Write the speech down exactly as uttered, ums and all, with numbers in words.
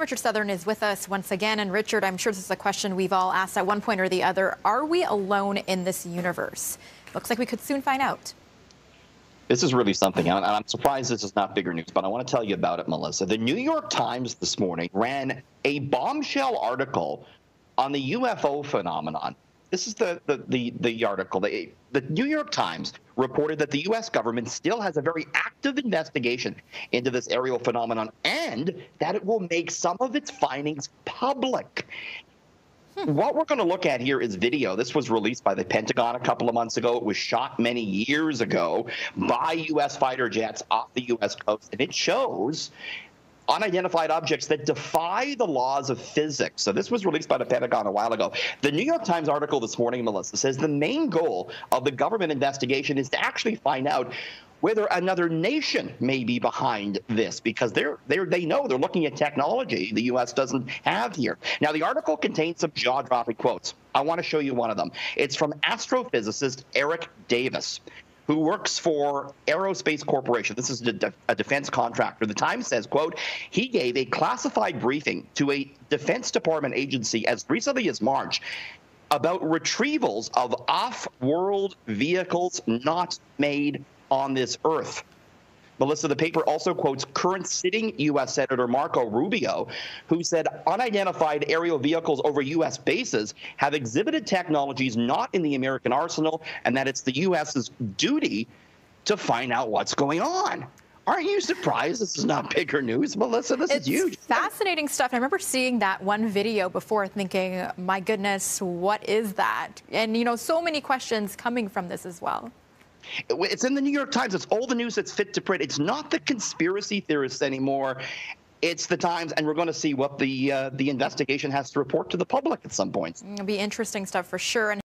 Richard Southern is with us once again. And Richard, I'm sure this is a question we've all asked at one point or the other. Are we alone in this universe? Looks like we could soon find out. This is really something, and I'm surprised this is not bigger news, but I want to tell you about it, Melissa. The New York Times this morning ran a bombshell article on the U F O phenomenon. This is the, the, the, the article. The, the New York Times reported that the U S government still has a very active investigation into this aerial phenomenon and that it will make some of its findings public. What we're going to look at here is video. This was released by the Pentagon a couple of months ago. It was shot many years ago by U S fighter jets off the U S coast, and it shows unidentified objects that defy the laws of physics. So this was released by the Pentagon a while ago. The New York Times article this morning, Melissa, says the main goal of the government investigation is to actually find out whether another nation may be behind this, because they're, they're, they know they're looking at technology the U S doesn't have here. Now, the article contains some jaw-dropping quotes. I want to show you one of them. It's from astrophysicist Eric Davis, who works for Aerospace Corporation. This is a, de a defense contractor. The Times says, quote, he gave a classified briefing to a Defense Department agency as recently as March about retrievals of off-world vehicles not made on this earth. Melissa, the paper also quotes current sitting U S Senator Marco Rubio, who said unidentified aerial vehicles over U S bases have exhibited technologies not in the American arsenal, and that it's the U S's duty to find out what's going on. Aren't you surprised this is not bigger news, Melissa? This it's is huge. Fascinating stuff. I remember seeing that one video before thinking, my goodness, what is that? And, you know, so many questions coming from this as well. It's in the New York Times. It's all the news that's fit to print. It's not the conspiracy theorists anymore. It's the Times, and we're going to see what the uh, the investigation has to report to the public at some point. It'll be interesting stuff for sure. And